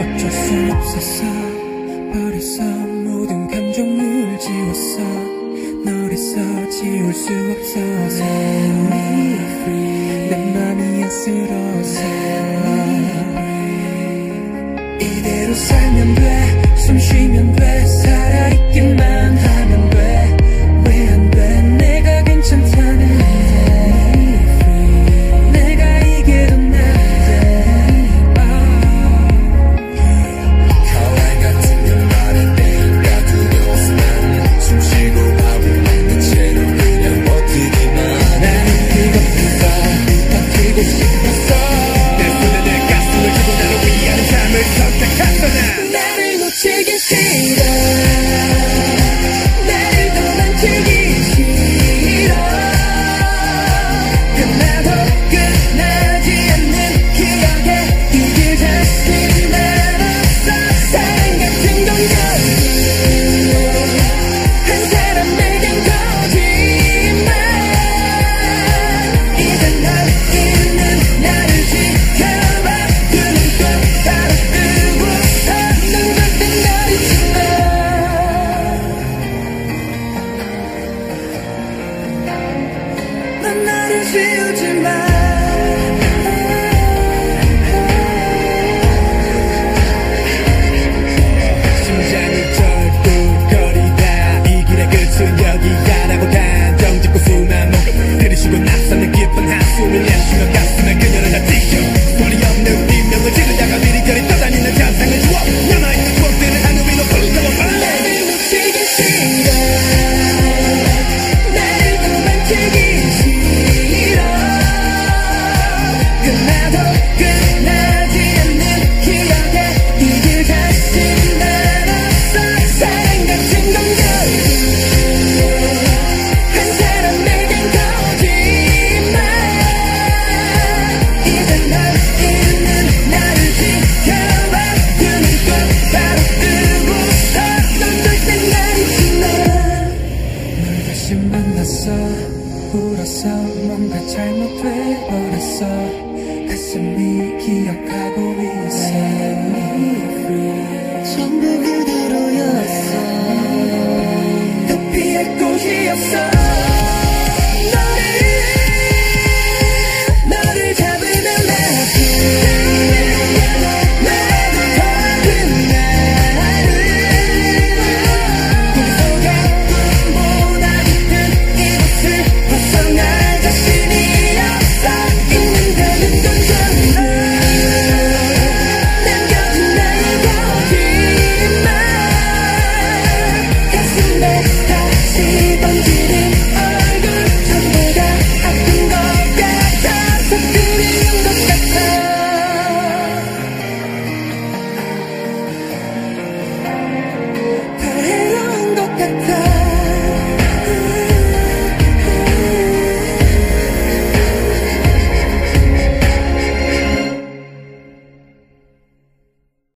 어쩔 수 없었어. 버렸어. 모든 감정을 지웠어. 널 했어. 지울 수 없어서 내 맘이 안쓰러워서 이대로 살면 돼. 숨 쉬면 돼. 살아있기만 하